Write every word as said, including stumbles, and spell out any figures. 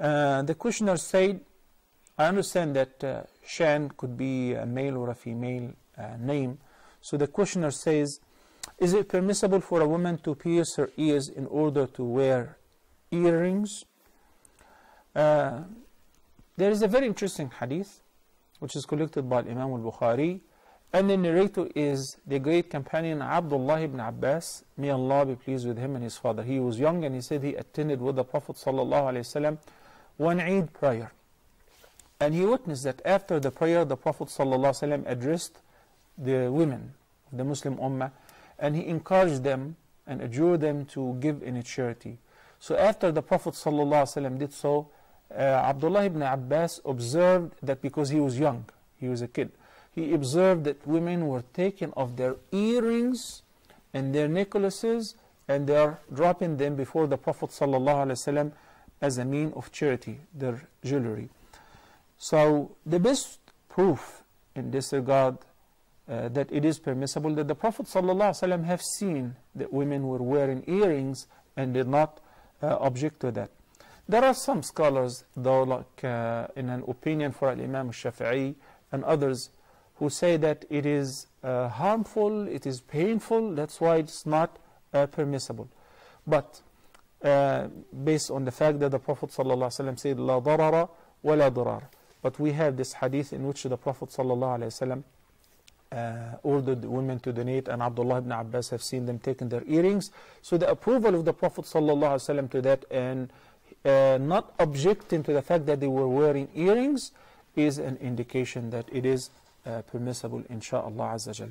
Uh, the questioner said, I understand that uh, Shan could be a male or a female uh, name. So the questioner says, is it permissible for a woman to pierce her ears in order to wear earrings? Uh, there is a very interesting hadith which is collected by Imam al Bukhari, and the narrator is the great companion Abdullah ibn Abbas, may Allah be pleased with him and his father. He was young, and he said he attended with the Prophet ﷺ one Eid prayer, and he witnessed that after the prayer the Prophet ﷺ addressed the women, the Muslim Ummah, and he encouraged them and adjured them to give in charity. So after the Prophet ﷺ did so, uh, Abdullah ibn Abbas observed that, because he was young, he was a kid, he observed that women were taking off their earrings and their necklaces, and they are dropping them before the Prophet ﷺ as a mean of charity, their jewelry. So the best proof in this regard Uh, that it is permissible, that the Prophet ﷺ have seen that women were wearing earrings and did not uh, object to that. There are some scholars, though, like uh, in an opinion for al Imam al Shafi'i and others, who say that it is uh, harmful, it is painful, that's why it's not uh, permissible. But uh, based on the fact that the Prophet ﷺ said, "La darara wa la darar," but we have this hadith in which the Prophet ﷺ Uh, ordered the women to donate, and Abdullah ibn Abbas have seen them taking their earrings. So the approval of the Prophet ﷺ to that, and uh, not objecting to the fact that they were wearing earrings, is an indication that it is uh, permissible, inshaAllah Azza Jal.